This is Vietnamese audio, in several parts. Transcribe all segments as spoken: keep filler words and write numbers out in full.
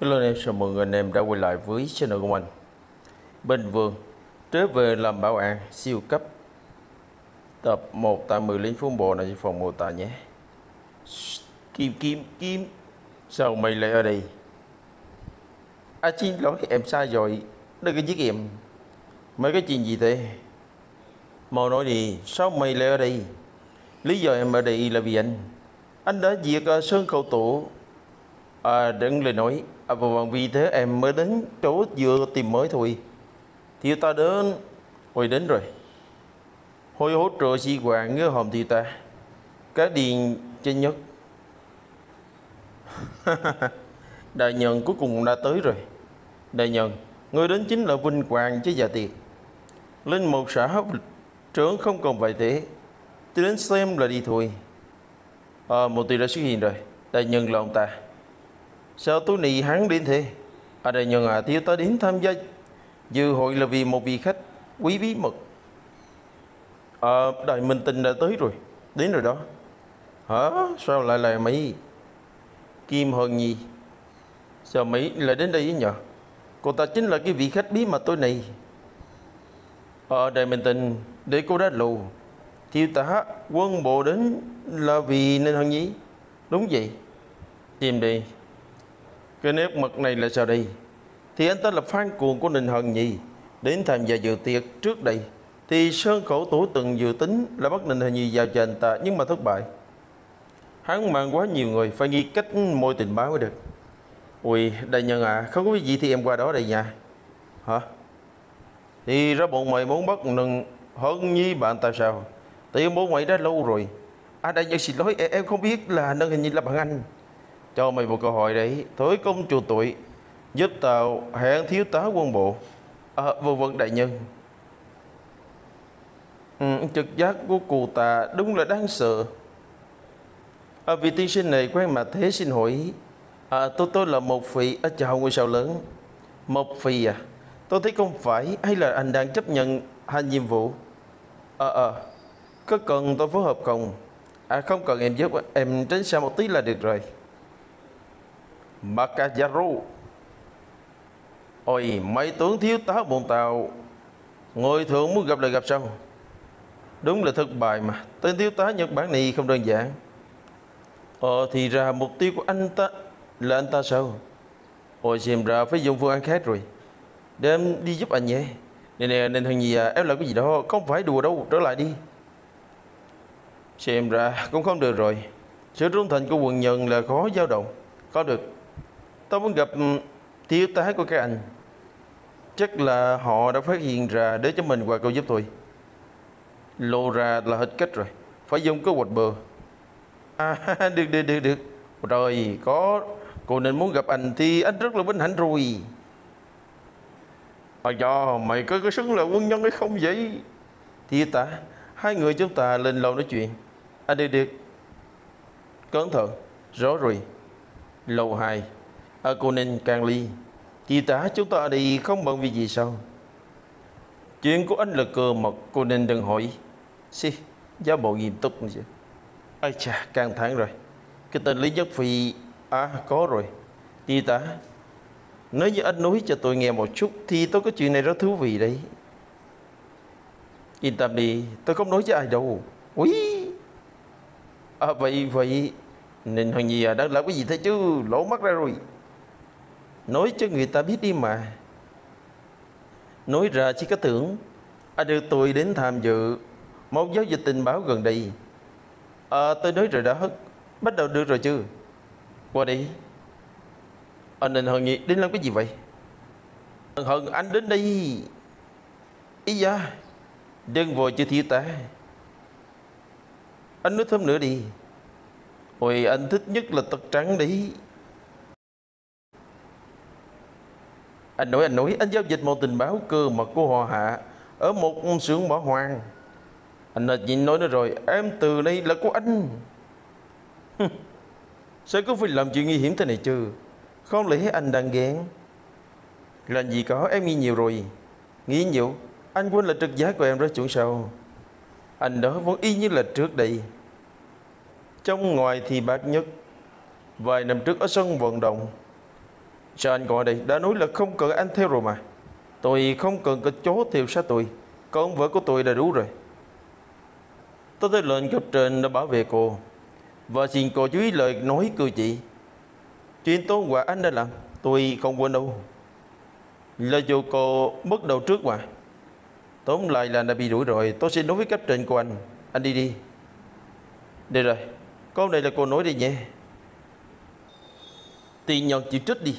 Hello anh em, chào mừng anh em đã quay lại với channel của mình. Bình Vương trở về làm bảo an siêu cấp tập một tại mười lính phố bộ này trên phòng mô tả nhé. Kim kim kim sao mày lại ở đây? À, xin lỗi em sai rồi, đây cái chiếc em. Mấy cái chuyện gì thế? Mau nói đi, sao mày lại ở đây? Lý do em ở đây là vì anh anh đã diệt Sơn Khẩu Tổ. À, đừng lời nói. À, vì thế em mới đến chỗ vừa tìm mới thôi. Thiêu ta đến hồi đến rồi. Hồi hỗ trợ sĩ quan ngứa hòm thiêu ta. Cá điền trên nhất. Đại nhân cuối cùng đã tới rồi. Đại nhân, người đến chính là vinh quang chứ già tiệt. Lên một xã hấp trưởng không còn vậy thế. Chứ đến xem là đi thôi. À, một tùy đã xuất hiện rồi. Đại nhân là ông ta. Sao tối nay hắn đến thế? À, đại nhân à, thiếu ta đến tham gia dự hội là vì một vị khách quý bí mật. À, đại minh tinh đã tới rồi. Đến rồi đó. Hả? Sao lại là mấy? Kim Hân Nhi. Sao Mỹ lại đến đây nhỉ? Cô ta chính là cái vị khách bí mật tối nay. À, đại minh tinh, để cô đã lù. Thiếu ta quân bộ đến là vì Ninh Hân Nhi. Đúng vậy. Tìm đi. Cái nét mặt này là sao đây? Thì anh ta là fan cuồng của Ninh Hân Nhi, đến tham gia dự tiệc trước đây. Thì Sơn Khẩu Tổ từng dự tính là bắt Ninh Hân Nhi giao cho anh ta, nhưng mà thất bại. Hắn mang quá nhiều người, phải nghĩ cách môi tình báo mới được. Ui, đại nhân à, không có gì thì em qua đó đây nha. Hả? Thì ra bọn mày muốn bắt Ninh Hân Nhi bạn ta sao? Thì bố mày đã lâu rồi. À, đại nhân xin lỗi, em không biết là Ninh Hân Nhi là bạn anh. Cho mày một cơ hội đấy. Thối công chùa tuổi, giúp tao hẹn thiếu tá quân bộ. À, vô vân đại nhân. Ừ, trực giác của cụ ta đúng là đáng sợ. À, vị tiên sinh này quen mà thế xin hỏi. À, tôi tôi là một vị ở chào ngôi sao lớn. Một vị à? Tôi thấy không phải. Hay là anh đang chấp nhận hai nhiệm vụ? À, à, có cần tôi phối hợp không? À, không cần, em giúp em tránh xa một tí là được rồi. Makajaru. Ôi, mấy tướng thiếu tá bọn tàu ngồi thường muốn gặp lại gặp sau. Đúng là thất bại mà. Tên thiếu tá Nhật Bản này không đơn giản. Ờ, thì ra mục tiêu của anh ta là anh ta sao? Ôi, xem ra phải dùng phương án khác rồi. Để em đi giúp anh nhé. Nè nè, nên thằng gì à, em làm cái gì đó, không phải đùa đâu, trở lại đi. Xem ra cũng không được rồi. Sự trung thành của quần nhân là khó dao động. Có được, tôi muốn gặp thiếu tá của các anh. Chắc là họ đã phát hiện ra để cho mình qua câu giúp tôi. Lộ ra là hết cách rồi, phải dùng cái quạt bờ. À, được được được được rồi, có cô nên muốn gặp anh thì anh rất là vinh hạnh rồi. À, do mày có cái xứng là quân nhân hay không vậy? Thiếu tá, hai người chúng ta lên lầu nói chuyện. À, được được, cẩn thận, rõ rồi. Lầu hai. À, cô nên càng ly. Chị tá, chúng ta ở đây không bận vì gì sao? Chuyện của anh là cơ mật, cô nên đừng hỏi. Xì, giả bộ nghiêm túc nữa chứ. Ây chà, căng thẳng rồi. Cái tên Lý Nhất Phi. À, có rồi. Chị tá, nói với anh nói cho tôi nghe một chút, thì tôi có chuyện này rất thú vị đấy. Yên tâm đi, tôi không nói với ai đâu. Úi. À, vậy vậy nên Hân Nhi à, đã làm cái gì thế chứ? Lỗ mắt ra rồi. Nói cho người ta biết đi mà. Nói ra chỉ có tưởng. À, được, tôi đến tham dự một giáo dịch tình báo gần đây. À, tôi nói rồi đã hết. Bắt đầu được rồi chứ? Qua đi. À, nên Hân Nhi đến làm cái gì vậy? Hân, anh đến đây. Ý da. Đừng vội chứ thiếu tá. Anh nói thêm nữa đi. Ôi, anh thích nhất là tật trắng đấy. Anh nói, anh nói, anh giao dịch một tình báo cơ mật của họ Hạ ở một xưởng bỏ hoang. Anh đã nhìn nói nữa rồi, em từ đây là của anh. Sao cứ phải làm chuyện nguy hiểm thế này chứ? Không lẽ anh đang ghen? Làm gì có, em nghĩ nhiều rồi. Nghĩ nhiều, anh quên là trực giác của em rất chuẩn sao? Anh đó vẫn y như là trước đây. Trong ngoài thì bác nhất. Vài năm trước ở sân vận động, Sao anh gọi đây? Đã nói là không cần anh theo rồi mà. Tôi không cần cái chó theo sát tôi. Con vợ của tôi đã đủ rồi. Tôi tới lệnh cấp trên đã bảo vệ cô, và xin cô chú ý lời nói cư chị. Chuyện tối qua anh đã làm tôi không quên đâu. Là dù cô mất đầu trước mà, tóm lại là đã bị đuổi rồi. Tôi xin nói với cấp trên của anh. Anh đi đi. Đây rồi, câu này là cô nói đi nhé. Tiền nhận chịu trách đi.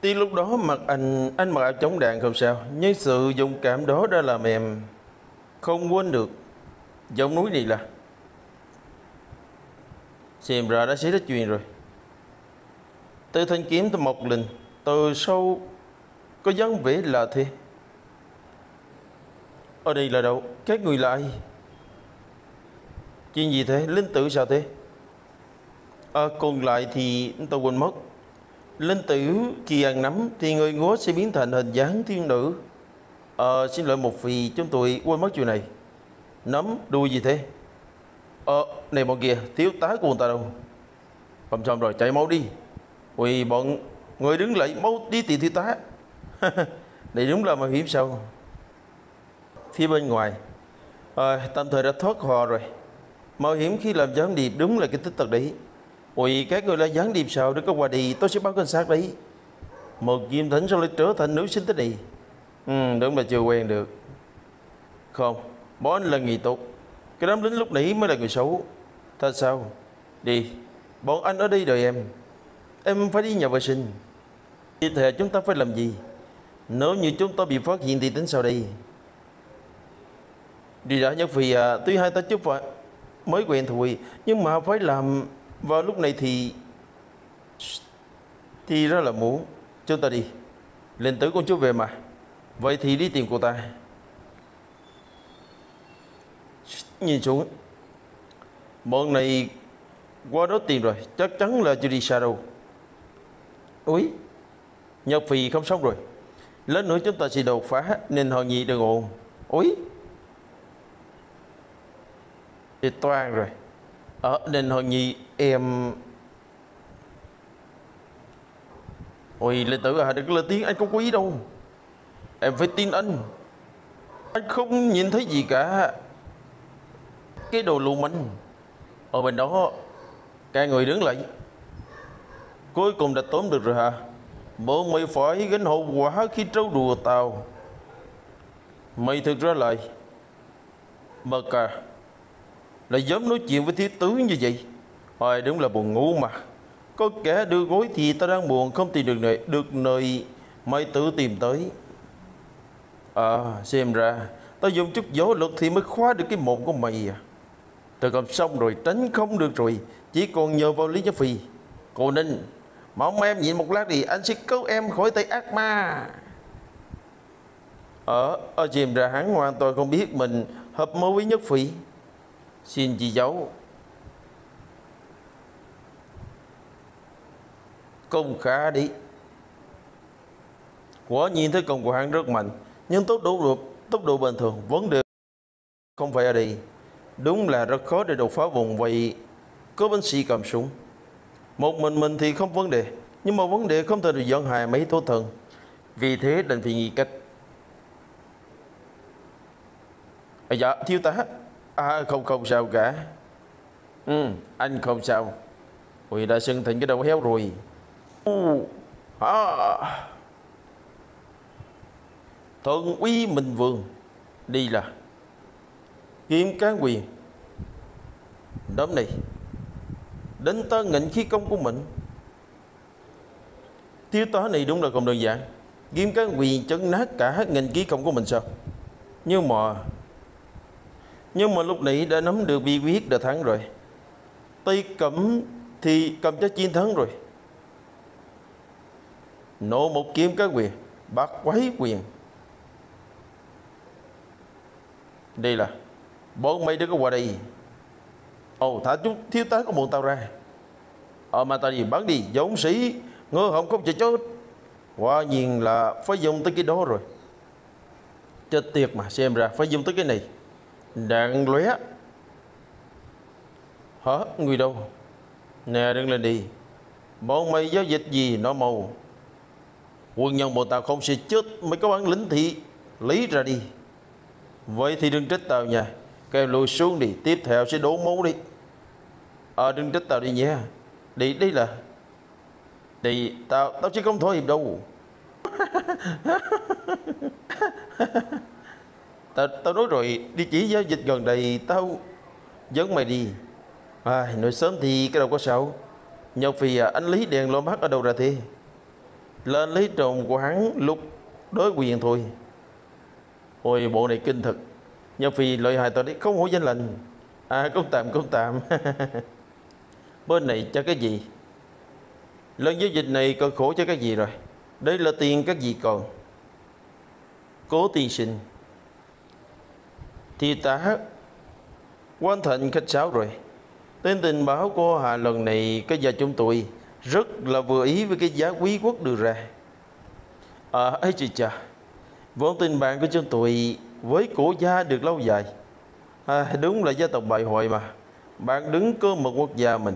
Tuy lúc đó mặt anh, anh mặc áo chống đạn không sao, nhưng sự dũng cảm đó đã làm em không quên được giọng núi này. Là xem ra đã xảy ra chuyện rồi. Từ thanh kiếm tới mộc linh, từ sâu có dáng vẻ là thế. Ở đây là đâu? Các người là ai? Chuyện gì thế? Linh tử sao thế? À, còn lại thì tôi quên mất. Linh tử khi ăn nắm thì người ngố sẽ biến thành hình dáng thiên nữ. À, xin lỗi một vì chúng tôi quên mất chuyện này. Nắm đuôi gì thế? Ờ, à, này bọn kia, thiếu tá của người ta đâu? Không xong rồi, chạy mau đi. Ui, bọn người đứng lại, mau đi tìm thiếu tá. Đây đúng là mạo hiểm sao? Phía bên ngoài à, tạm thời đã thoát họ rồi. Mạo hiểm khi làm gián điệp đúng là cái tích tật đấy. Ui, các người là gián điệp sao? Đừng có qua đi, tôi sẽ báo cảnh sát đấy. Một diêm thánh sao lại trở thành nữ sinh thế này? Ừ, đúng là chưa quen được. Không, bọn anh là người tốt, cái đám lính lúc nãy mới là người xấu. Thật sao? Đi, bọn anh ở đây đợi em. Em phải đi nhà vệ sinh. Tiếp theo chúng ta phải làm gì? Nếu như chúng ta bị phát hiện thì tính sau đây. Đi đã Nhất Phi à, tuy hai ta chút phải mới quen thôi, nhưng mà phải làm vào lúc này thì thì rất là muốn. Chúng ta đi. Linh tử con chú về mà. Vậy thì đi tìm cô ta. Nhìn xuống, bọn này qua đó tìm rồi, chắc chắn là chưa đi xa đâu. Úi, Nhật Phi không xong rồi. Lát nữa chúng ta sẽ đột phá nên họ nhị đừng ồn. Úi, thì toan rồi. Ờ, nên họ nhị em. Ôi, Lê Tử à, đừng lên tiếng, anh không có ý đâu. Em phải tin anh. Anh không nhìn thấy gì cả. Cái đồ lưu manh. Ở bên đó, cả người đứng lại. Cuối cùng đã tóm được rồi hả? Bọn mày phải gánh hậu quả khi trâu đùa tao. Mày thực ra lại bật à, lại dám nói chuyện với thiếu tướng như vậy. Hồi đúng là buồn ngủ mà. Có kẻ đưa gối thì tao đang buồn, không tìm được nơi, được nơi mày tự tìm tới. À, xem ra tao dùng chút võ lực thì mới khóa được cái mồm của mày à. Tao cầm xong rồi, tránh không được rồi. Chỉ còn nhờ vào Lý Nhất Phi. Cô Ninh, mong em nhịn một lát đi, anh sẽ cứu em khỏi tay ác ma. Ở, ở chìm ra hắn hoàn toàn không biết mình hợp mưu với Nhất Phi. Xin chị giấu. Công khá đi. Quả nhiên thế công của hắn rất mạnh, nhưng tốc độ, tốc độ bình thường vấn đề không phải ở đây. Đúng là rất khó để đột phá vùng vậy. Có binh sĩ cầm súng, một mình mình thì không vấn đề, nhưng mà vấn đề không thể được dẫn hài mấy thổ thần. Vì thế đành phải nghĩ cách. À, dạ thiếu tá. À không không sao cả. Ừ, anh không sao. Ui, đã sưng thành cái đầu héo rồi. Ừ. À. Thượng úy Minh Vương đi là kiếm cán quyền. Đám này đến ta ngạnh khí công của mình. Thiếu tá này đúng là không đơn giản. Kiếm cán quyền chấn nát cả ngành khí công của mình sao? Nhưng mà Nhưng mà lúc nãy đã nắm được bí quyết đã thắng rồi. Tay cầm thì cầm chắc chiến thắng rồi. Nổ một kiếm cán quyền, bát quái quyền. Đây là bọn mày đừng có qua đây. Ồ, thả chút thiếu tá của bọn tao ra. Ờ mà tao đi bắn đi, dũng sĩ ngơ hồng không chịu chết. Quả nhiên là phải dùng tới cái đó rồi. Chết tiệt mà, xem ra phải dùng tới cái này. Đạn lóe. Hả? Người đâu? Nè đứng lên đi. Bọn mày giao dịch gì nó màu? Quân nhân bọn tao không sẽ chết. Mày có bản lĩnh thì lấy ra đi. Vậy thì đừng trách tao nha. Các em lùi xuống đi. Tiếp theo sẽ đổ máu đi. Ờ à, đừng trách tao đi nha. Đi đi là đi. Tao tao chứ không thỏa hiệp đâu. Tao, tao nói rồi, địa chỉ giao dịch gần đây tao dẫn mày đi. À, nói sớm thì cái đầu có sao. Nhật Phi à, anh Lý đèn ló mắt ở đâu ra thế? Là anh Lý trộm của hắn lúc đối quyền thôi. Ôi bộ này kinh thật. Nhật Phi lợi hại tao đấy, không hổ danh lành. À không tạm không tạm. Bên này cho cái gì? Lần giao dịch này cần khổ cho cái gì rồi? Đây là tiền các gì còn. Cố tiên sinh. Thì tá Quan Thịnh khách sáo rồi. Tên tình báo của Hà lần này cái gia chúng tôi rất là vừa ý với cái giá quý quốc đưa ra. À ấy chị chà, vốn tình bạn của chúng tôi với cổ gia được lâu dài. À, đúng là gia tộc bại hoại mà. Bạn đứng cơ một quốc gia mình.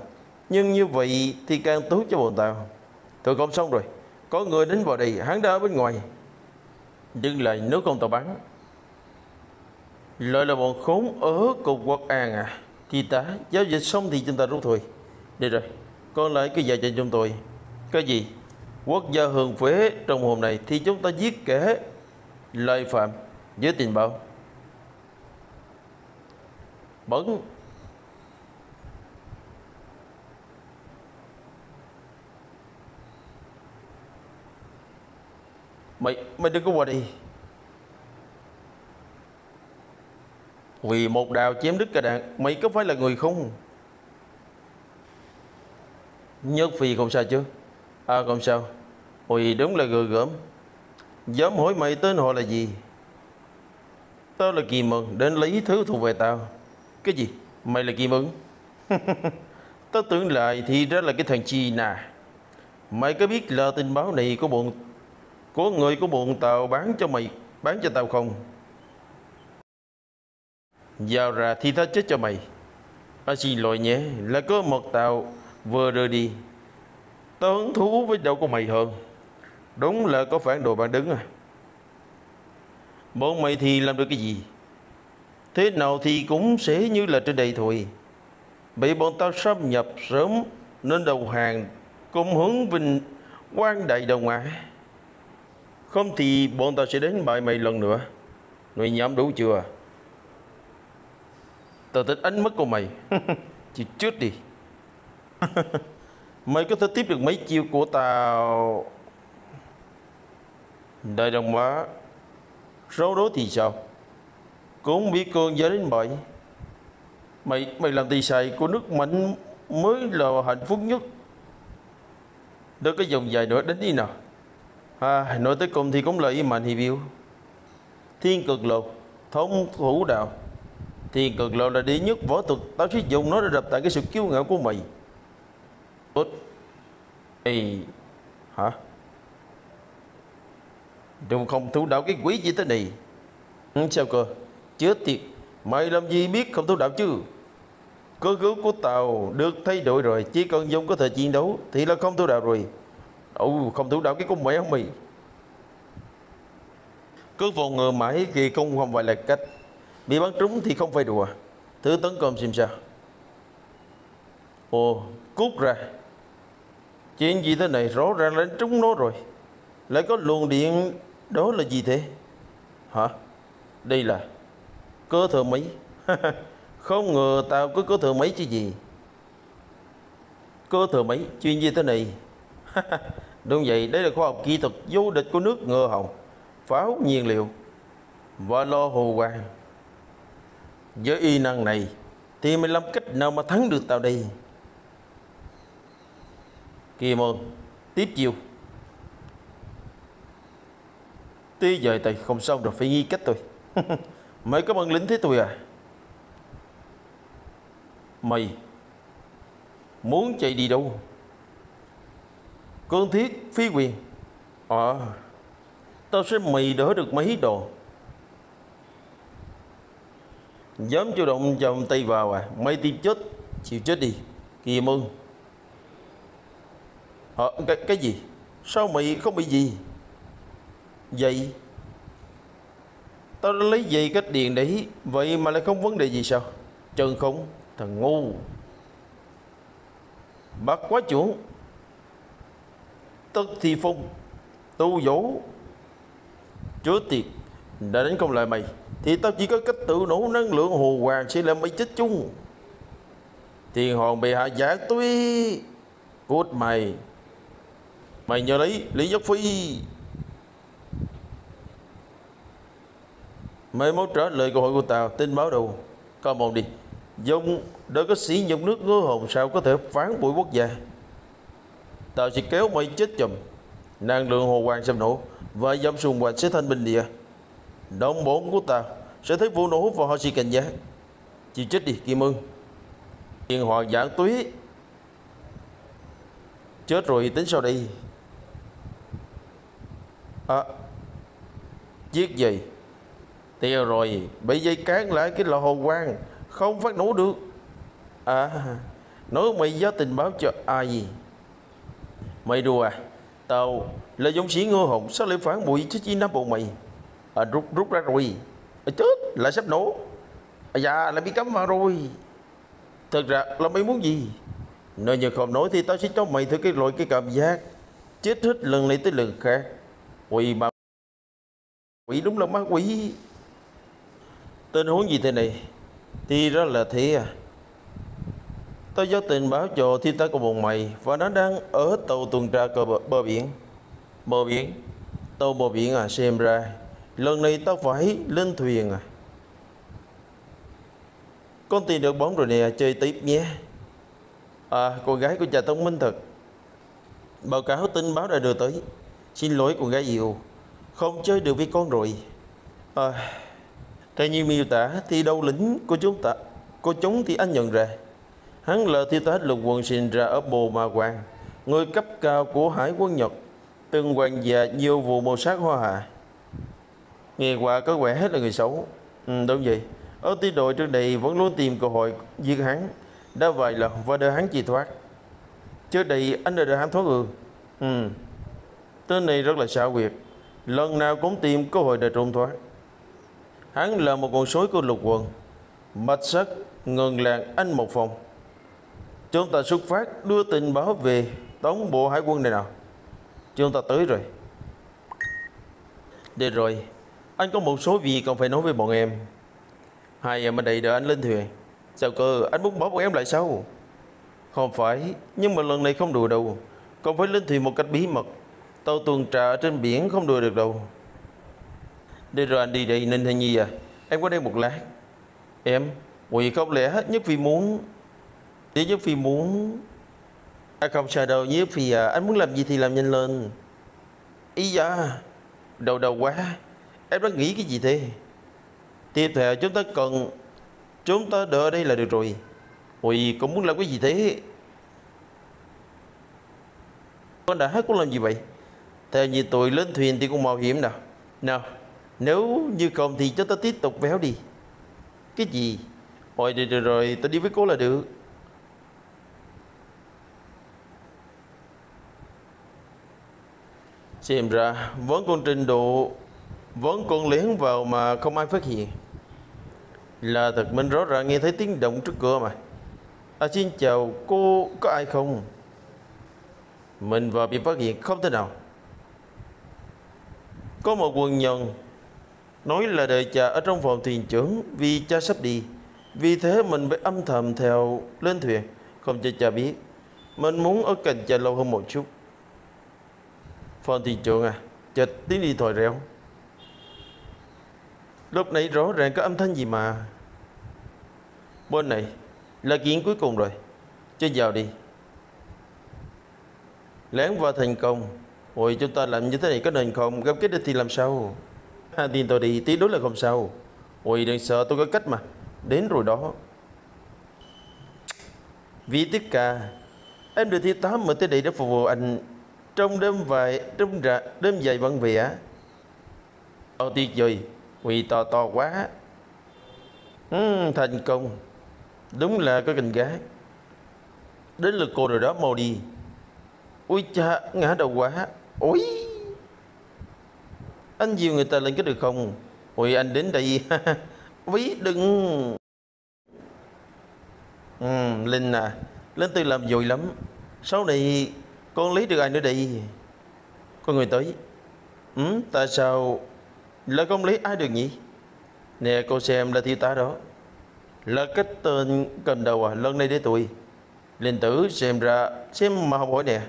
Nhưng như vậy thì càng tốt cho bọn tao. Thôi không xong rồi. Có người đến vào đây, hắn đã ở bên ngoài. Đừng lại nếu không tao bắn. Lợi là bọn khốn ở cục Quốc An à. Thì tá, giao dịch xong thì chúng ta rút thôi. Đi rồi, còn lại cái giờ cho chúng tôi. Cái gì? Quốc gia hưởng phế trong hôm nay thì chúng ta giết kẻ lợi phạm với tình báo. Bẩn. Mày, mày đừng có qua đi. Vì một đào chém đứt cả đạn. Mày có phải là người không? Nhất Phi không sao chứ? À không sao. Ôi đúng là gờ gớm. Dám hỏi mày tên họ là gì? Tao là Kim Mừng. Đến lấy thứ thuộc về tao. Cái gì? Mày là Kim Mừng? Tao tưởng lại thì ra là cái thằng chi nà. Mày có biết là tình báo này của bọn Của người của bọn tao bán cho mày, bán cho tao không? Giao ra thì tao chết cho mày. À, xin lỗi nhé, là có một tao vừa rời đi. Tao hứng thú với đầu của mày hơn. Đúng là có phản đồ bạn đứng à. Bọn mày thì làm được cái gì? Thế nào thì cũng sẽ như là trên đây thôi. Bị bọn tao xâm nhập sớm nên đầu hàng cùng hướng vinh quang đại đồng á. Không thì bọn tao sẽ đến bại mày lần nữa. Mày nhắm đủ chưa? Tao thích ánh mắt của mày. Chịu chết đi. Mày có thể tiếp được mấy chiêu của tao. Đại đồng hóa. Sau đó thì sao? Cũng bị cường giả đến bại. Mày mày làm tỳ xài của nước mạnh mới là hạnh phúc nhất. Đợi cái dòng dài nữa đến đi nào. À, nói tới cùng thì cũng là ý mạnh hiệp yêu. Thiên cực lộ thống thủ đạo. Thiên cực lộ là đệ nhất võ thuật. Tao sử dụng nó để đập tại cái sự kiêu ngạo của mày. Tốt. Ê hả? Đừng không thủ đạo cái quỷ gì thế này. Sao cơ? Chết tiệt. Mày làm gì biết không thủ đạo chứ? Cơ cấu của tao được thay đổi rồi. Chỉ cần dùng có thể chiến đấu thì là không thủ đạo rồi. Ồ, không thủ đạo cái con mẹ không mày. Cứ phòng ngừa mãi thì không không phải là cách. Bị bắn trúng thì không phải đùa. Thứ tấn công xem sao. Ồ, cút ra. Chuyện gì thế này rõ ràng là trúng nó rồi. Lại có luồng điện. Đó là gì thế? Hả? Đây là cơ thừa mấy. Không ngờ tao cứ cơ thừa mấy chứ gì. Cơ thừa mấy. Chuyện gì thế này? Đúng vậy, đây là khoa học kỹ thuật vô địch của nước Ngựa Hồng. Pháo nhiên liệu và lo hồ quang. Với y năng này thì mày làm cách nào mà thắng được tao đây? Kim ơn. Tiếp chiều. Tí dời tay không xong rồi phải nghi cách tôi. Mày có bản lĩnh thế tôi à? Mày muốn chạy đi đâu? Cương thiết phi quyền. Ờ à, tao sẽ mày đỡ được mấy đồ. Dám chủ động chồng tay vào à? Mấy tim chết, chịu chết đi. Kìa Mừng. Hả? Cái, cái gì? Sao mày không bị gì? Vậy? Tao đã lấy dây cách điện đấy, vậy mà lại không vấn đề gì sao? Chân không? Thằng ngu. Bác quá chuẩn. Tức thì phung, tu dỗ. Chúa tiệt, đã đánh không lại mày thì tao chỉ có cách tự nổ năng lượng hồ hoàng sẽ làm mày chết chung. Thiên hồn bị hạ giả tuy. Cút mày. Mày nhớ lấy Lý Nhất Phi. Mấy mốt trả lời câu hỏi của tao, tin báo đầu. Coi mồm đi. Dông, đã có sĩ dông nước ngứa hồn sao có thể phán bội quốc gia. Tao sẽ kéo mày chết chùm. Năng lượng hồ hoàng xâm nổ và dòng xung quanh sẽ thanh bình địa. Đồng bọn của tao sẽ thấy vụ nổ và họ sẽ cảnh giác. Chịu chết đi Kim Mừng. Thiên hoàng giảng túy. Chết rồi tính sau đây. À, giết gì? Tiêu rồi, bị dây cán lại cái lò hồ quang, không phát nổ được. À, nói mày giao tình báo cho ai gì? Mày đùa à? Tao là dũng sĩ ngô hồng, sao lại phản bội chứ chi nắp bộ mày? À, rút rút ra rồi. À, chết, lại sắp nổ. À, dạ, lại bị cắm vào rồi. Thật ra là mày muốn gì? Nói như không nói thì tao sẽ cho mày thử cái loại cái cảm giác chết hết lần này tới lần khác. Quỷ mà quỷ đúng là má quỷ. Tình huống gì thế này? Thì đó là thế à. Tao giao tình báo cho thiên tá của bọn mày và nó đang ở tàu tuần tra cờ bờ, bờ biển. Bờ biển? Tàu bờ biển à? Xem ra lần này tao phải lên thuyền à. Con tìm được bóng rồi nè, chơi tiếp nhé. À, cô gái của cha thông minh thật. Báo cáo tin báo đã đưa tới. Xin lỗi cô gái yêu, không chơi được với con rồi. À, theo như miêu tả thì đầu lĩnh của chúng ta, của chúng thì anh nhận ra hắn là thiếu tá lục quân sinh ra ở Bồ Ma Quang, người cấp cao của hải quân Nhật, từng hoàng gia nhiều vụ mưu sát Hoa Hạ. Nghe qua có vẻ hết là người xấu. Ừ, đúng vậy. Ở tiểu đội trước đây vẫn luôn tìm cơ hội giết hắn đã vài lần và đợi hắn chỉ thoát. Trước đây anh đã đợi hắn thoát ư? Ừ. Tên này rất là xảo quyệt, lần nào cũng tìm cơ hội để trốn thoát. Hắn là một con sói của lục quân. Mạch sắc ngừng làng anh một phòng. Chúng ta xuất phát đưa tình báo về tổng bộ hải quân này nào. Chúng ta tới rồi. Được rồi, anh có một số việc còn phải nói với bọn em. Hai em ở đây đợi anh lên thuyền. Sao cơ, anh muốn bỏ bọn em lại sao? Không phải, nhưng mà lần này không đùa đâu. Còn phải lên thuyền một cách bí mật. Tàu tuần tra trên biển không đùa được đâu. Đi rồi anh đi đây Ninh Hân Nhi à. Em có đây một lát. Em, quỳ không lẽ Nhất Phi muốn. Để Nhất Phi muốn. À không sao đâu Nhất Phi à, anh muốn làm gì thì làm nhanh lên. Ý da, đầu đầu quá. Em đã nghĩ cái gì thế? Tiếp theo chúng ta cần. Chúng ta đợi ở đây là được rồi. Ui, cũng muốn làm cái gì thế? Con đã hát cũng làm gì vậy? Theo như tụi lên thuyền thì cũng mạo hiểm nào. Nào, nếu như không thì chúng ta tiếp tục véo đi. Cái gì? Ôi, được rồi, rồi, ta đi với cô là được. Xem ra, vẫn còn trình độ, vẫn còn lén vào mà không ai phát hiện. Là thật mình rõ ràng nghe thấy tiếng động trước cửa mà. À, xin chào cô, có ai không? Mình vào bị phát hiện không thể nào. Có một quân nhân nói là đợi cha ở trong phòng thuyền trưởng vì cha sắp đi. Vì thế mình phải âm thầm theo lên thuyền, không cho cha biết. Mình muốn ở cạnh cha lâu hơn một chút. Phòng thuyền trưởng à, chợt tiếng đi thòi réo. Lúc nãy rõ ràng có âm thanh gì mà. Bên này là kiện cuối cùng rồi. Chơi vào đi. Lén vào thành công. Ôi chúng ta làm như thế này có nên không? Gặp cái địch thì làm sao? À, tin tôi đi, tí đối là không sao. Ôi đừng sợ, tôi có cách mà. Đến rồi đó. Vì tiếp ca, em được thiếu tá mời tới đây để phục vụ anh trong đêm vài trong rạ, đêm dài văn vẽ. Ờ tuyệt vời. Quỳ to to quá. ừ, thành công. Đúng là có cành gái. Đến lượt cô rồi đó mau đi. Ui cha, ngã đầu quá. Ôi, anh dìu người ta lên có được không? Ôi anh đến đây. Ví đừng. Ừ, Linh à, Linh Tư làm dội lắm. Sau này con lấy được ai nữa đây? Có người tới. Ừ, tại sao là không lấy ai được nhỉ? Nè cô xem là thiếu tá đó. Là cái tên cầm đầu à? Lần này để tôi Linh Tử xem ra xem mà học hỏi nè.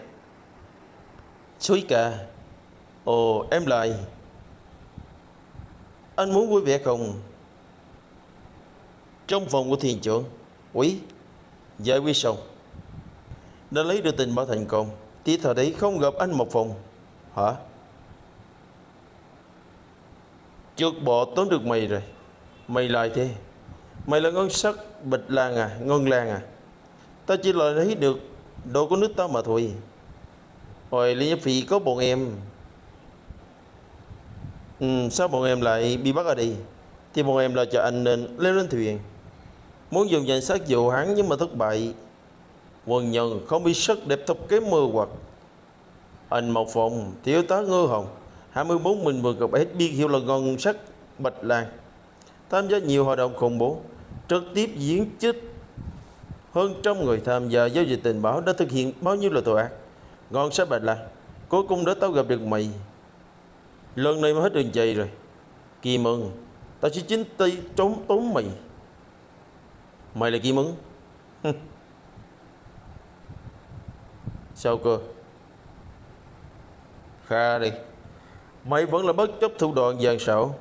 Suối cà. Ồ em lại. Anh muốn vui vẻ không? Trong phòng của thiền trưởng. Quý giải quyết xong. Đã lấy được tình báo thành công. Tí thời đấy không gặp anh một phòng. Hả? Trước bỏ tóm được mày rồi. Mày lại thế. Mày là ngân sắc Bạch Lan à? Ngân Lan à? Ta chỉ là lấy được đồ của nước ta mà thôi. Hồi Lý Nhất Phi có bọn em. Ừ, sao bọn em lại bị bắt ở đây? Thì bọn em là cho anh nên leo lên thuyền. Muốn dùng danh sách dụ hắn nhưng mà thất bại. Quân nhân không biết sức đẹp thấp kém mơ hoặc. Anh Mộc Phòng, thiếu tá Ngư Hồng hai mươi bốn mình vừa gặp hết biên hiệu là ngân sắc Bạch Lan. Tham gia nhiều hoạt động khủng bố. Trực tiếp diễn trích. Hơn trăm người tham gia giao dịch tình báo đã thực hiện bao nhiêu là tội ác. Ngân sắc Bạch Lan, cuối cùng đã tao gặp được mày. Lần này mà hết đường chạy rồi. Kim Mừng, tao chỉ chính tay trốn tốn mày. Mày là Kim Mừng. Sao cơ? Kha đi. Mày vẫn là bất chấp thủ đoạn gian xảo.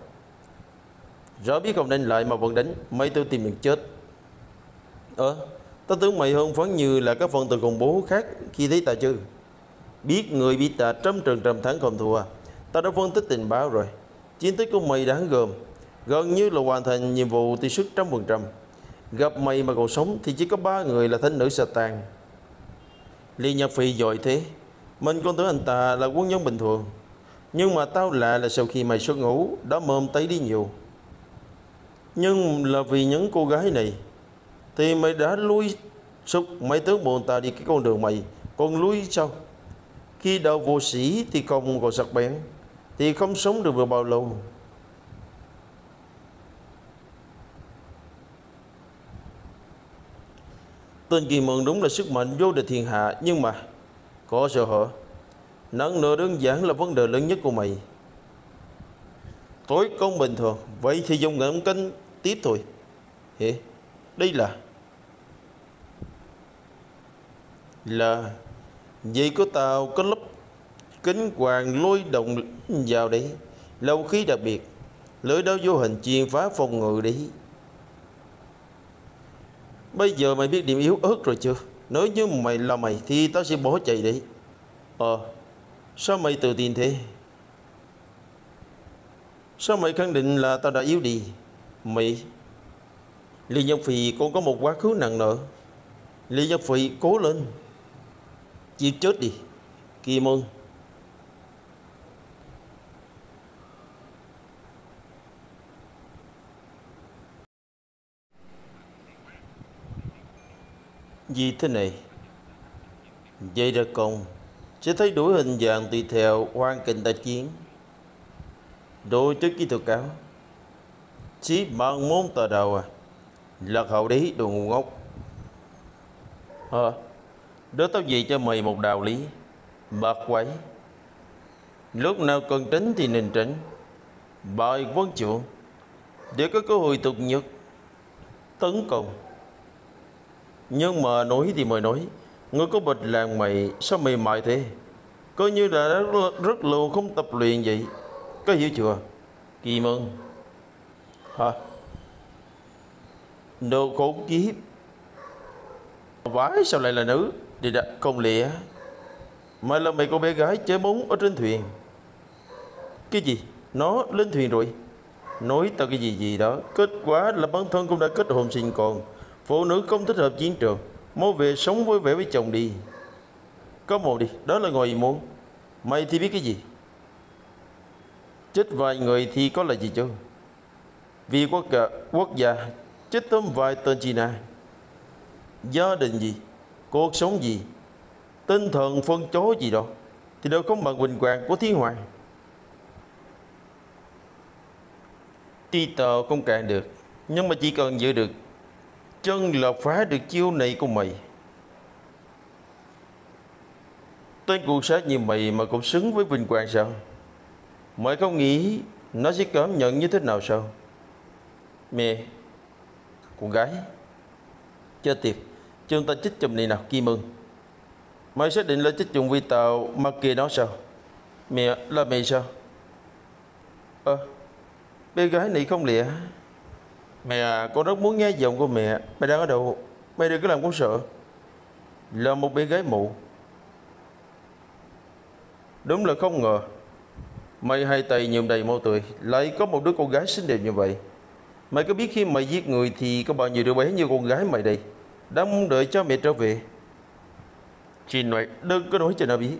Rõ biết không nên lại mà vẫn đánh. Mày tự tìm đường chết. Ờ, tao tưởng mày hơn phán như là các phần từ khủng bố khác khi thấy ta chứ. Biết người bị ta trăm trường trăm tháng không thua. Ta đã phân tích tình báo rồi. Chiến tích của mày đáng gồm. Gần như là hoàn thành nhiệm vụ tỷ suất trăm phần trăm. Gặp mày mà còn sống thì chỉ có ba người là thánh nữ Satan. Lý Nhất Phi giỏi thế. Mình con tưởng anh ta là quân nhân bình thường. Nhưng mà tao lạ là sau khi mày xuất ngủ đã mồm tấy đi nhiều. Nhưng là vì những cô gái này thì mày đã lui sụp. Mày tướng bọn ta đi cái con đường mày còn lui sau. Khi đầu vô sĩ thì không còn sắc bén. Thì không sống được được bao lâu. Tên Kỳ Mừng đúng là sức mạnh vô địch thiên hạ. Nhưng mà có sợ hở. Năng nửa đơn giản là vấn đề lớn nhất của mày. Tối công bình thường. Vậy thì dùng ngậm canh tiếp thôi. Hỉ? Đây là Là vậy của tao có lớp kính quàng lôi động vào đấy. Lâu khí đặc biệt. Lưỡi đao vô hình chuyên phá phòng ngự đấy. Bây giờ mày biết điểm yếu ớt rồi chưa? Nếu như mày là mày thì tao sẽ bỏ chạy đấy. Ờ, sao mày tự tin thế? Sao mày khẳng định là tao đã yếu đi? Mày Lý Nhất Phi còn có một quá khứ nặng nợ. Lý Nhất Phi cố lên. Chịu chết đi Kim Mừng. Vì thế này. Vậy ra công sẽ thay đổi hình dạng tùy theo hoàn cảnh tác chiến. Đối chức kỹ thuật cao. Chí mạng môn tà đạo à? Lạc hậu đấy đồ ngu ngốc. Hả? Đứa tao dạy cho mày một đạo lý. Bạc quái. Lúc nào cần tránh thì nên tránh. Bài quân chủ. Để có cơ hội tục nhất. Tấn công. Nhưng mà nói thì mày nói. Người có Bạch Lan mày sao mày mại thế? Coi như là đã rất, rất lâu không tập luyện vậy. Có hiểu chưa? Kỳ Mừng. Hả? Đồ khốn kiếp. Vái sao lại là nữ? Thì đã không lẽ mà là mày con bé gái chơi bóng ở trên thuyền. Cái gì? Nó lên thuyền rồi. Nói tao cái gì gì đó. Kết quả là bản thân cũng đã kết hôn sinh con. Phụ nữ không thích hợp chiến trường. Mau về sống vui vẻ với chồng đi. Có mồ đi. Đó là ngồi muốn. Mày thì biết cái gì? Chết vài người thì có là gì chứ? Vì quốc, quốc gia chết tóm vài tên China. Gia đình gì, cuộc sống gì, tinh thần phân chối gì đó thì đều không bằng huỳnh quang của thiên hoàng. Ti tờ không cạn được, nhưng mà chỉ cần giữ được chân là phá được chiêu này của mày. Tên cuộc sát như mày mà cũng xứng với vinh quang sao? Mày không nghĩ nó sẽ cảm nhận như thế nào sao? Mẹ, con gái, cho tiệc, chúng ta chích chùm này nào. Kim Mừng, mày xác định là chích chùm vi tạo mà kia nó sao? Mẹ, là mày sao? Ơ, à, bé gái này không lịa. Mẹ à, con rất muốn nghe giọng của mẹ. Mẹ đang ở đâu? Mẹ đừng có làm con sợ. Là một bé gái mụ. Đúng là không ngờ mày hai tay nhuộm đầy máu tươi lại có một đứa con gái xinh đẹp như vậy. Mày có biết khi mày giết người thì có bao nhiêu đứa bé như con gái mày đây đang mong đợi cho mẹ trở về. Chị nội đừng có nói cho nó biết.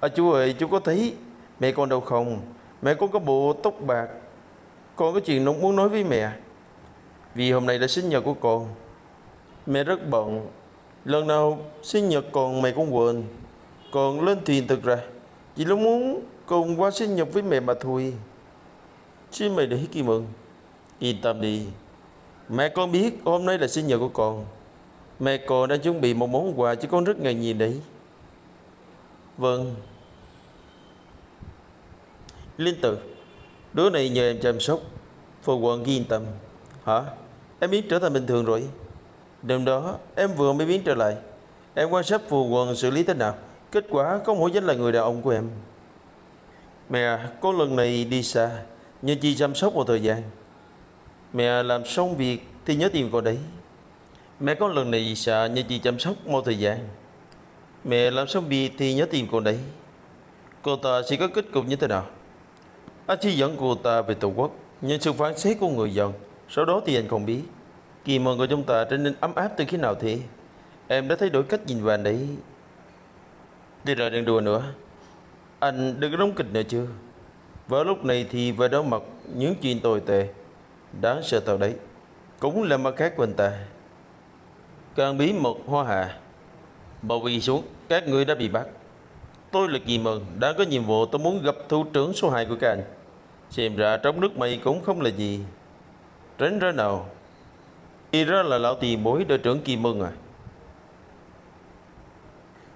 À chú ơi, chú có thấy mẹ con đâu không? Mẹ con có bộ tóc bạc. Con có chuyện nó muốn nói với mẹ. Vì hôm nay là sinh nhật của con. Mẹ rất bận. Lần nào sinh nhật con mẹ cũng quên. Con lên thuyền thực ra chỉ là muốn cùng qua sinh nhật với mẹ mà thôi. Chứ mày để Kim Mừng yên tâm đi. Mẹ con biết hôm nay là sinh nhật của con. Mẹ con đã chuẩn bị một món quà cho con rất ngạc nhiên đấy. Vâng. Linh Tử, đứa này nhờ em chăm sóc, phụ quận yên tâm. Hả? Em biến trở thành bình thường rồi. Đêm đó em vừa mới biến trở lại. Em quan sát phù quần xử lý thế nào. Kết quả không hổ danh là người đàn ông của em. Mẹ, có lần này đi xa nhưng chị chăm sóc một thời gian. Mẹ làm xong việc thì nhớ tìm con đấy. Mẹ có lần này đi xa nhưng chị chăm sóc một thời gian. Mẹ làm xong việc thì nhớ tìm con đấy. Cô ta sẽ có kết cục như thế nào? Anh chỉ dẫn cô ta về tổ quốc nhưng sự phán xét của người dân sau đó thì anh không biết. Kỳ mừng của chúng ta trở nên ấm áp từ khi nào thế? Em đã thay đổi cách nhìn vào anh đấy. Đi rồi đừng đùa nữa. Anh đừng có đóng kịch nữa chưa? Vào lúc này thì về đối mặt những chuyện tồi tệ đáng sợ thật đấy. Cũng là mặt khác của anh ta. Càng bí mật hoa hạ. Bảo vệ xuống các người đã bị bắt. Tôi là Kỳ Mừng, đã có nhiệm vụ tôi muốn gặp thủ trưởng số hai của các anh. Xem ra trong nước mày cũng không là gì. Tránh ra nào. Thì ra là lão tiền bối đội trưởng Kim Mừng à.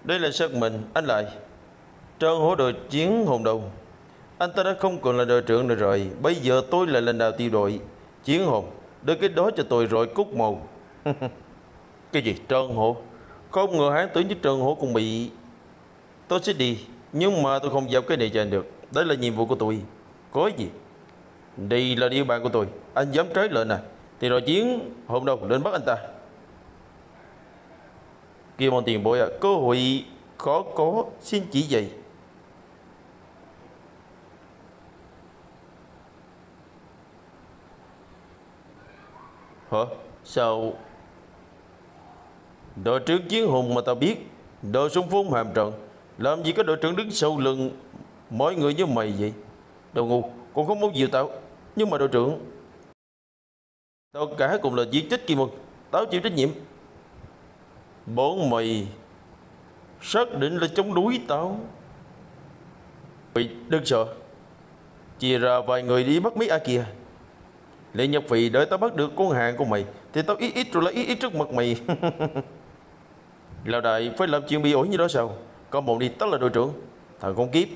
Đây là xác mình anh lại. Trong hổ đội chiến hồn đầu, anh ta đã không còn là đội trưởng nữa rồi. Bây giờ tôi là lãnh đạo tiêu đội chiến hồn. Đưa cái đó cho tôi rồi cút màu. Cái gì trơn hổ? Không ngờ hán tưởng như trơn hổ cũng bị. Tôi sẽ đi, nhưng mà tôi không giao cái này cho anh được. Đấy là nhiệm vụ của tôi. Có gì? Đây là địa bàn của tôi. Anh dám trái lệnh à thì rồi chiến hôm đầu đến bắt anh ta. Kêu bọn tiền bối à, cơ hội khó có, xin chỉ dạy. Hả? Sao? Đội trưởng chiến hùng mà tao biết, đội xung phong hàm trận, làm gì có đội trưởng đứng sau lưng mọi người như mày vậy? Đồ ngu, con không muốn dìu tao. Nhưng mà đội trưởng, tao cả cùng là giết chết Kim Mừng, tao chịu trách nhiệm. Bọn mày xác định là chống đối tao. Mày đừng sợ. Chia ra vài người đi bắt mấy ai kìa. Lệ Nhập Phì, đợi tao bắt được con hàng của mày thì tao ít ít rồi là ít ít trước mặt mày. Lão đại phải làm chuyện bị ổi như đó sao? Con bọn đi, tao là đội trưởng. Thằng con kiếp.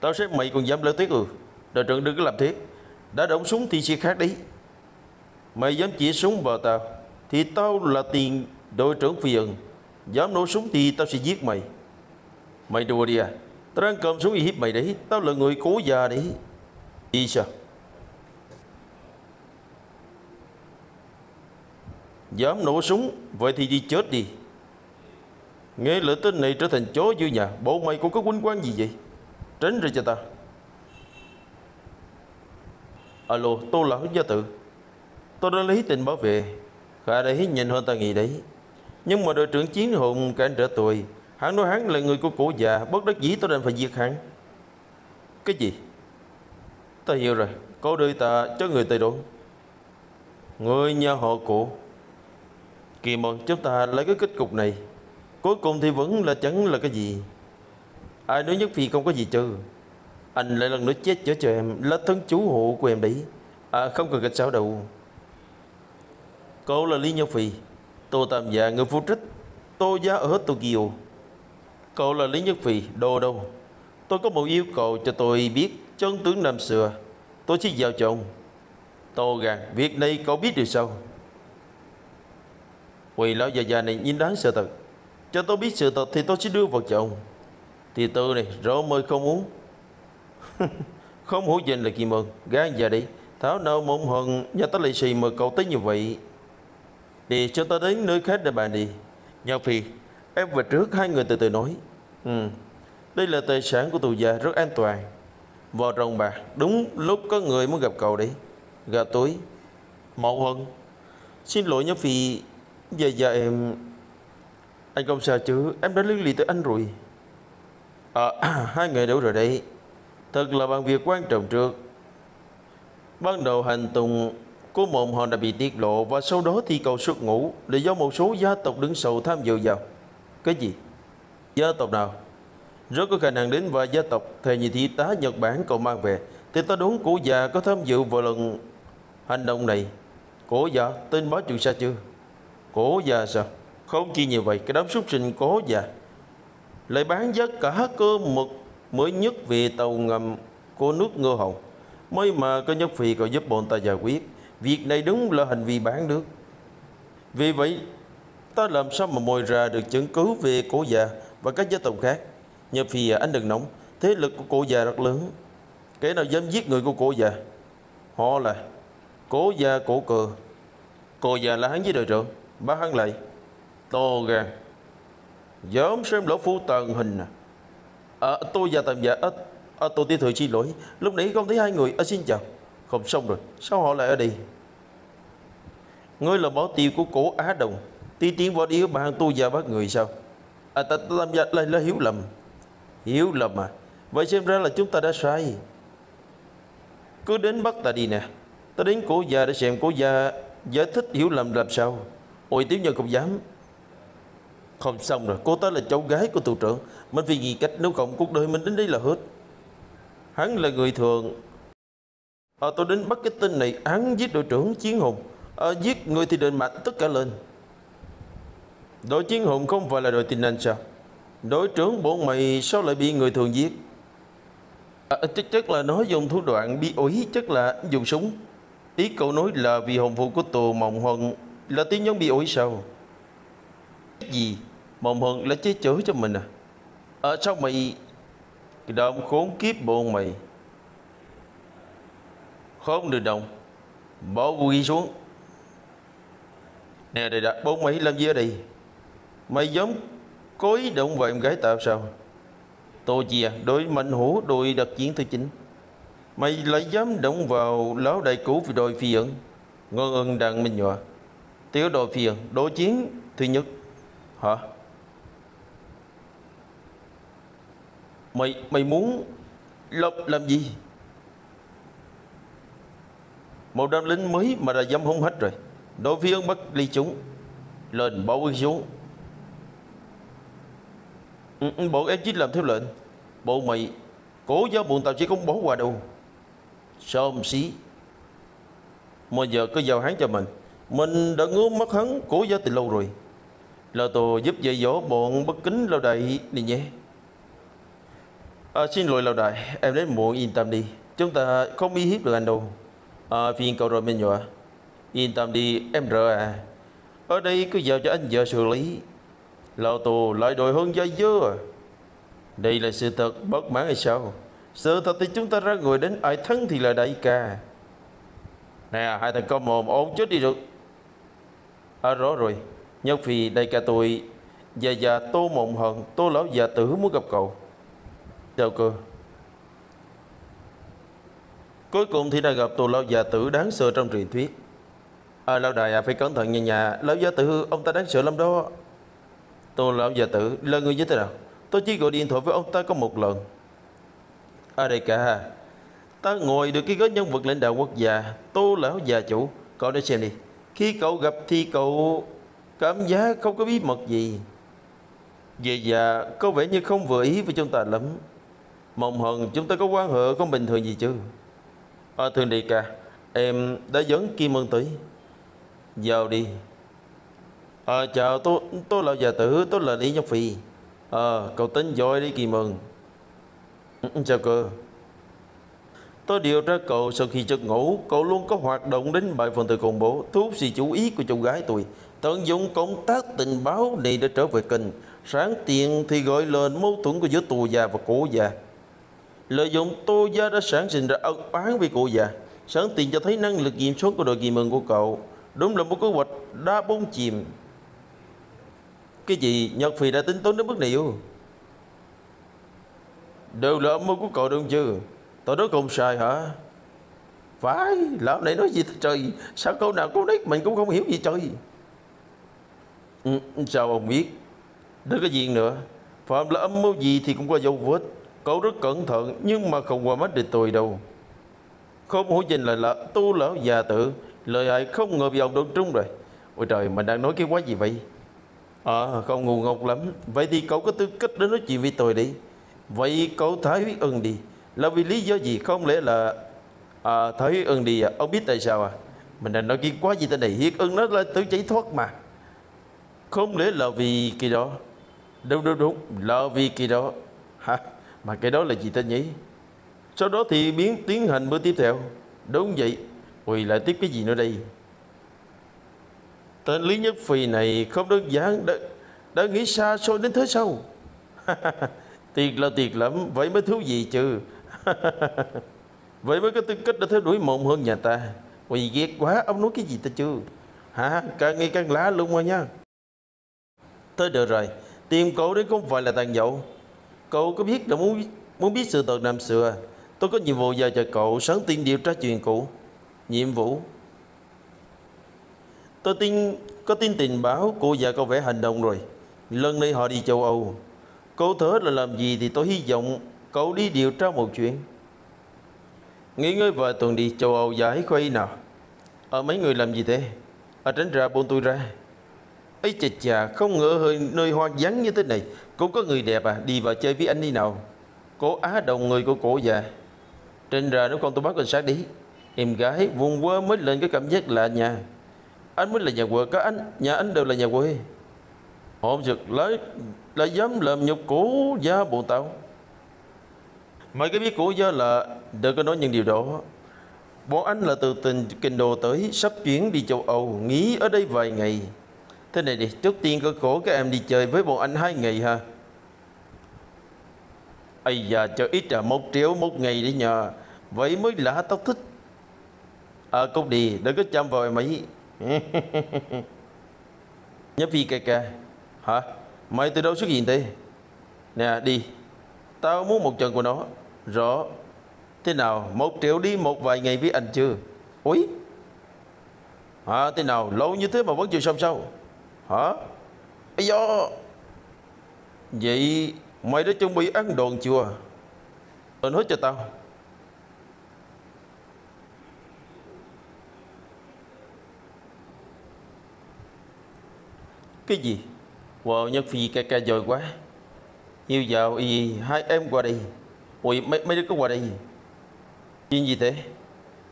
Tao xếp mày còn dám lỡ tuyết ừ. Đội trưởng đừng có làm thế. Đã động súng thì sẽ khác đấy. Mày dám chỉ súng vào tao thì tao là tiền đội trưởng phi ẩn. Dám nổ súng thì tao sẽ giết mày. Mày đùa đi à? Tao đang cầm súng uy hiếp mày đấy. Tao là người cố già đấy. Đi sao? Dám nổ súng vậy thì đi chết đi. Nghe lửa tên này trở thành chó dưới nhà. Bộ mày cũng có quýnh quang gì vậy? Tránh ra cho tao. Alo, Tô Lão Gia Tử, tôi đã lấy tình bảo vệ. Khả đấy nhìn hơn ta nghĩ đấy. Nhưng mà đội trưởng chiến hùng cản trở tôi. Hắn nói hắn là người của cổ già. Bất đắc dĩ tôi đành phải giết hắn. Cái gì? Ta hiểu rồi. Cô đưa ta cho người tây đốn. Người nhà họ Cụ, Kỳ Mừng chúng ta lấy cái kết cục này, cuối cùng thì vẫn là chẳng là cái gì. Ai nói Nhất Phi không có gì chứ? Anh lại lần nữa chết chở cho em, là thân chú hộ của em đấy. À, không cần gạch sao đâu. Cậu là Lý Nhất Phi, tôi tạm giả người phụ trách Tô Giá ở Tokyo. Cậu là Lý Nhất Phi, đồ đâu. Tôi có một yêu cầu cho tôi biết chân tướng năm xưa, tôi sẽ giao cho ông. Tô gàng, việc này cậu biết điều sao? Quỳ lão già già này nhìn đáng sợ thật. Cho tôi biết sự thật thì tôi sẽ đưa vào cho ông. Thì tư này, rượu mời không uống. Không hổ danh là Kim Mừng, gan già đi. Thảo nào mộng hận nhà ta lì xì mời cậu tới như vậy. Đi cho ta đến nơi khác để bàn đi. Nhạc Phi, em về trước, hai người từ từ nói. Ừ, đây là tài sản của tù già, rất an toàn. Vào rồng bạc, đúng lúc có người muốn gặp cậu đấy. Gà tối Mậu Hân, xin lỗi Nhất Phi. Giờ giờ em... Anh không sao chứ, em đã liên lụy tới anh rồi. À, hai người đâu rồi đấy. Thật là bằng việc quan trọng trước. Ban đầu hành tùng của Mộng Hân đã bị tiết lộ, và sau đó thì cậu xuất ngũ để do một số gia tộc đứng sầu tham dự vào. Cái gì? Gia tộc nào? Rất có khả năng đến và gia tộc thề nhị thị tá Nhật Bản cậu mang về. Thì ta đúng cổ già có tham dự vào lần hành động này. Cổ già tin báo chuyện sao chưa? Cổ già sao? Không chỉ như vậy, cái đám súc sinh cổ già lại bán giá cả cơ mực mới nhất về tàu ngầm của nước Ngô Hồng. Mới mà có Nhất Phi cậu giúp bọn ta giải quyết. Việc này đúng là hành vi bán nước. Vì vậy ta làm sao mà mồi ra được chứng cứ về cổ già và các gia tộc khác. Nhất Phi anh đừng nóng, thế lực của cổ già rất lớn. Kẻ nào dám giết người của cổ già? Họ là cổ già cổ cờ. Cổ già là hắn với đội trưởng, bắt hắn lại. Tô gan, dám xem lỗ phu tàn hình à? À, tôi già tạm giả ít. À, tôi tiêu thừa xin lỗi, lúc nãy không thấy hai người. À, xin chào. Không xong rồi, sao họ lại ở đây? Ngươi là bảo tiêu của cổ Á Đồng, ti tiến vào đi bạn tôi già bắt người sao? À, ta làm giả lại là hiểu lầm. Hiểu lầm à? Vậy xem ra là chúng ta đã sai. Cứ đến bắt ta đi nè. Ta đến cổ già để xem cổ già giải thích hiểu lầm làm sao. Ôi tiểu nhân không dám. Không xong rồi, cô ta là cháu gái của tù trưởng, mình vì gì cách nếu không cuộc đời mình đến đây là hết. Hắn là người thường. À, tôi đến bắt cái tên này, hắn giết đội trưởng Chiến Hùng. À, giết người thì đền mạng tất cả lên. Đội Chiến Hùng không phải là đội tình anh sao? Đội trưởng bọn mày sao lại bị người thường giết? À, chắc, chắc là nó dùng thủ đoạn bị ổi, chắc là dùng súng. Ý cậu nói là vì hồn phụ của Tô Mộng Hân là tiếng nhóm bị ổi sao? Cái gì? Mộng Hân là chế chở cho mình à? À sao mày? Cái đám khốn kiếp bọn mày. Không được động. Bỏ vũ khí xuống. Nè đây đã, bọn mày làm gì ở đây? Mày giống cối động vào em gái tạo sao? Tô chìa, đội mạnh hổ, đội đặc chiến thứ chín. Mày lại dám động vào lão đại cũ vì đội phi ẩn. Ngân ơn đặng minh nhọa. Tiểu đội phi ẩn, đội chiến thứ nhất. Hả? Mày, mày muốn làm, làm gì? Một đám lính mới mà đã dám hung hết rồi. Đội phi ẩn bắt ly chúng. Lên bảo quân xuống. Bọn em chỉ làm theo lệnh. Bọn mày cố giáo bọn tao chỉ không bỏ qua đâu. Xôm xí. Bây giờ cứ giao hắn cho mình. Mình đã ngứa mắt hắn cố giáo từ lâu rồi. Là tôi giúp dạy dỗ bọn bất kính lao đại này nhé. À, xin lỗi lao đại, em đến muộn, yên tâm đi. Chúng ta không uy hiếp được anh đâu. À, phiền cậu rồi mình nhọa. Yên tâm đi em rợ à. Ở đây cứ giao cho anh vợ xử lý. Lão Tô lại đòi hơn dây dưa. Đây là sự thật bất mãn hay sao? Sự thật thì chúng ta ra người đến ai thắng thì là đại ca. Nè hai thằng con mồm ổn chết đi được. À rõ rồi, Nhất Phi đại ca tôi. Già già Tô Mộng Hận, Tô Lão Gia Tử muốn gặp cậu. Chào cơ. Cuối cùng thì đã gặp Tô Lão Gia Tử đáng sợ trong truyền thuyết. À lão đại à, phải cẩn thận nha nhà. Lão Gia Tử ông ta đáng sợ lắm đó. Tô Lão Gia Tử là người như thế nào? Tôi chỉ gọi điện thoại với ông ta có một lần. À đây cả, ta ngồi được cái ghế nhân vật lãnh đạo quốc gia Tô Lão Gia Chủ. Cậu để xem đi. Khi cậu gặp thì cậu cảm giác không có bí mật gì. Về già có vẻ như không vừa ý với chúng ta lắm. Mộng Hân, chúng ta có quan hệ không bình thường gì chứ? À, Thường Điệt à, em đã dẫn Kim Mừng tới. Vào đi. À, chào tôi, tôi là Già Tử, tôi là Lý Nhất Phi. À, cậu tính giỏi đi Kim Mừng. Chào cơ. Tôi điều ra cậu sau khi giấc ngủ, cậu luôn có hoạt động đến bài phần từ khủng bố, thu hút sự chú ý của cháu gái tôi. Tận dụng công tác tình báo này để trở về kinh. Sáng tiền thì gọi lên mâu thuẫn của giữa Tô già và Cổ già. Lợi dụng Tô gia đã sản sinh ra ân oán với Cổ già. Sáng tiền cho thấy năng lực kiểm soát của đội Kim Mừng của cậu. Đúng là một kế hoạch đá bóng chìm. Cái gì? Nhật Phi đã tính toán đến bước này ư? Đều là âm mưu của cậu đúng chứ? Tôi nói không sai hả? Phải, lão này nói gì trời? Sao câu nào câu nấy mình cũng không hiểu gì trời? Ừ, sao ông biết? Đó cái gì nữa? Phạm là âm mưu gì thì cũng có dấu vết. Cậu rất cẩn thận nhưng mà không qua mắt địch tôi đâu. Không hổ danh là, là Tô Lão Gia Tử. Lời hại không ngờ bị ông đụng trúng rồi. Ôi trời, mình đang nói cái quái gì vậy? À, không ngu ngốc lắm. Vậy thì cậu có tư cách đến nói chuyện với tôi đi. Vậy cậu Thái Huyết Ân đi. Là vì lý do gì? Không lẽ là à, Thái Huyết Ân đi à? Ông biết tại sao à? Mình đang nói cái quái gì tên này? Huyết Ân nó là tự chạy thoát mà. Không lẽ là vì cái đó? Đúng đúng đúng, là vì cái đó. Hả? Mà cái đó là gì ta nhỉ? Sau đó thì biến tiến hành bữa tiếp theo. Đúng vậy. Ui, lại tiếp cái gì nữa đây? Tên Lý Nhất Phi này không đơn giản. Đã, đã nghĩ xa xôi đến thế sao? Tiệt là tiệt lắm. Vậy mới thiếu gì chứ? Vậy mới có tư cách để theo đuổi Mộng Hân nhà ta. Ui, ghét quá. Ông nói cái gì ta chưa? Hả? Càng nghe càng lá luôn rồi nha. Tới được rồi. Tìm cậu đấy không phải là tàn dậu. Cậu có biết là muốn, muốn biết sự thật năm xưa. Tôi có nhiệm vụ giao cho cậu. Sáng tiên điều tra chuyện cũ. Nhiệm vụ. Tôi tin có tin tình báo cô già có vẻ hành động rồi. Lần này họ đi châu Âu. Cậu thớ là làm gì thì tôi hy vọng cậu đi điều tra một chuyện. Nghỉ ngơi vài tuần đi châu Âu giải khuây nào. Ở à, mấy người làm gì thế? Ở à, tránh ra buông tôi ra. Ấy chà chà, không ngờ hơi nơi hoang vắng như thế này cũng có người đẹp à? Đi vào chơi với anh đi nào. Cô á đồng người của cổ già. Tránh ra nếu không tôi bắt cảnh sát đi. Em gái vùng quê mới lên cái cảm giác lạ nhà. Anh mới là nhà quê, các anh, nhà anh đều là nhà quê. Hồn giật lấy là dám làm nhục cổ gia bộ tao. Mấy cái biết cổ gia là đừng có nói những điều đó. Bọn anh là từ tình kinh đô tới, sắp chuyến đi châu Âu, nghỉ ở đây vài ngày. Thế này đi, trước tiên cơ cổ các em đi chơi với bọn anh hai ngày ha. Ây da, cho ít là một triệu một ngày đi nhờ. Vậy mới là tao thích. À, cút đi, đừng có chăm vào em ấy. Nhớ Phi ca ca. Hả? Mày từ đâu xuất hiện thế? Nè đi. Tao muốn một trận của nó. Rõ. Thế nào? Một triệu đi một vài ngày với anh chưa? Úi. Hả? Thế nào? Lâu như thế mà vẫn chưa xong sao? Hả? Ây da. Vậy mày đã chuẩn bị ăn đòn chưa? Anh hết cho tao. Cái gì? Wow, Nhất Phi ca ca giỏi quá. Yêu vào y, hai em qua đây. Ui, mấy, mấy đứa có qua đây. Chuyện gì thế?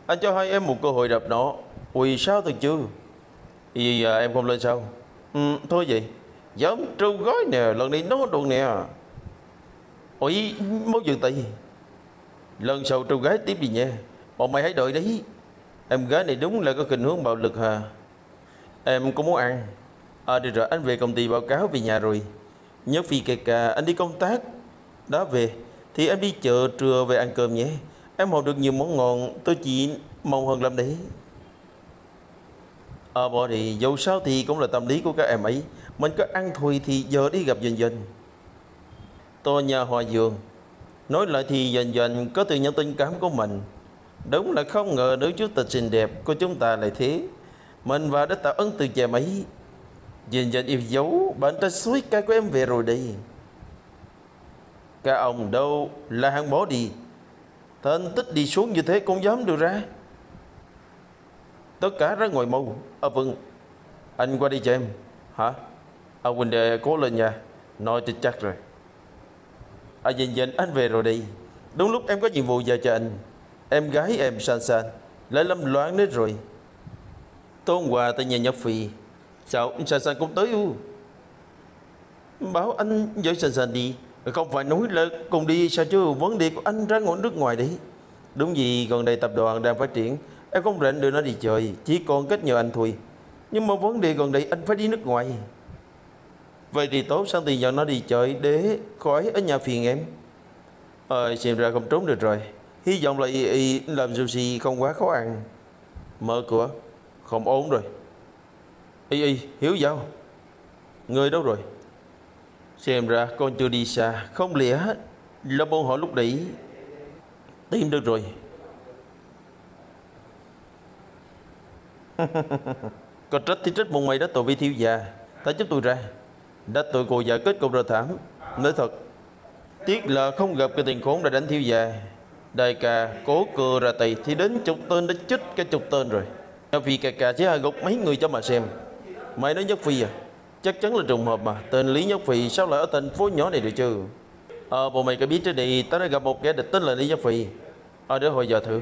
Anh cho hai em một cơ hội đập nó. Ui, sao thật chưa? Y giờ em không lên sao? Ừ, thôi vậy. Giống trâu gói nè, lần này nó đồn nè. Ui, máu dừng tay. Lần sau trâu gái tiếp đi nha. Bọn mày hãy đợi đấy. Em gái này đúng là có khuynh hướng bạo lực hả? Em cũng muốn ăn. À, được rồi, anh về công ty báo cáo về nhà rồi. Nhớ Phi kề cà, anh đi công tác đó về thì em đi chợ trưa về ăn cơm nhé. Em học được nhiều món ngon, tôi chỉ mong hơn làm đấy. À, bỏ đi, dẫu sao thì cũng là tâm lý của các em ấy. Mình có ăn thôi thì giờ đi gặp dần dần. Tô nhà họ Dường. Nói lại thì dần dần có từ những tình cảm của mình. Đúng là không ngờ nữ chủ tịch xinh đẹp của chúng ta lại thế. Mình và đã tạo ấn từ trẻ mấy. Dần dần yêu dấu, bạn trai suối ca của em về rồi đây. Cả ông đâu là hàng bó đi. Thành tích đi xuống như thế cũng dám đưa ra. tất cả rất ngồi mù. Ở Vân, anh qua đi cho em. Hả? Ở Quỳnh Đề cố lên nha. Nói cho chắc rồi. À dành dành anh về rồi đi. Đúng lúc em có nhiệm vụ giao cho anh. Em gái em San San lại lâm loạn nữa rồi. Tôn Hòa tại nhà Nhật Phi. Sao San San cũng tới u? Bảo anh với San San đi. Không phải nói là cùng đi sao chứ. Vấn đề của anh ra ngồi nước ngoài đi. Đúng gì gần đây tập đoàn đang phát triển. Em không rảnh đưa nó đi chơi. Chỉ còn cách nhờ anh thôi. Nhưng mà vấn đề gần đây anh phải đi nước ngoài. Vậy thì tốt, sang tiền dọn nó đi chơi để khỏi ở nhà phiền em. Ờ, xem ra không trốn được rồi. Hy vọng là y, y làm sushi không quá khó ăn. Mở cửa, không ổn rồi. Y y, Hiếu Giao, người đâu rồi? Xem ra con chưa đi xa, không lẽ là bọn họ lúc nãy tìm được rồi. Có trách thì trách bọn mày đã tội vi thiếu già. Ta giúp tôi ra. Đã tụi cô già kết cục rồi thảm. Nói thật, tiếc là không gặp cái tình khốn đã đánh thiếu già. Đại ca cố cưa ra tay thì đến chục tên đã chết cái chục tên rồi. Nhật Phi cà cà chỉ hai gục mấy người cho mà xem. Mày nói Nhất Phi à? Chắc chắn là trùng hợp mà. Tên Lý Nhất Phi sao lại ở thành phố nhỏ này được chứ? Ờ à, bộ mày có biết trên này ta đã gặp một kẻ địch tên là Lý Nhất Phi. Ờ à, để hồi giờ thử.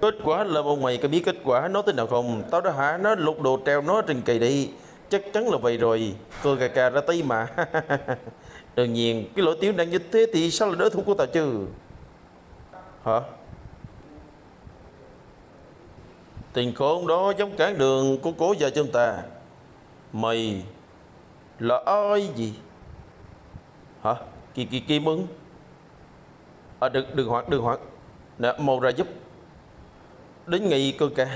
Kết quả là bọn mày có biết kết quả nó thế nào không? Tao đã hạ nó lục đồ treo nó trên cây đi. Chắc chắn là vậy rồi. Cơ cà cà ra tay mà. Đương nhiên cái lỗi tiểu năng như thế thì sao là đối thủ của tao chứ? Hả? Tình khốn đó giống cản đường của cố già chúng ta. Mày là ai gì? Hả? Kì kì Kim Mừng. À đừng, đừng hoảng, đừng hoảng. Nè mau ra giúp. Đến ngày cơ cà.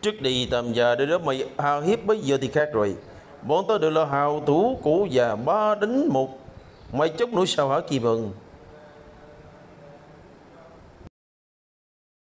Trước đi tầm già để đó mày hào hiếp, bây giờ thì khác rồi. Bọn tao đều là hào thủ của già ba đến một. Mày chống nổi sao hả Kim Mừng?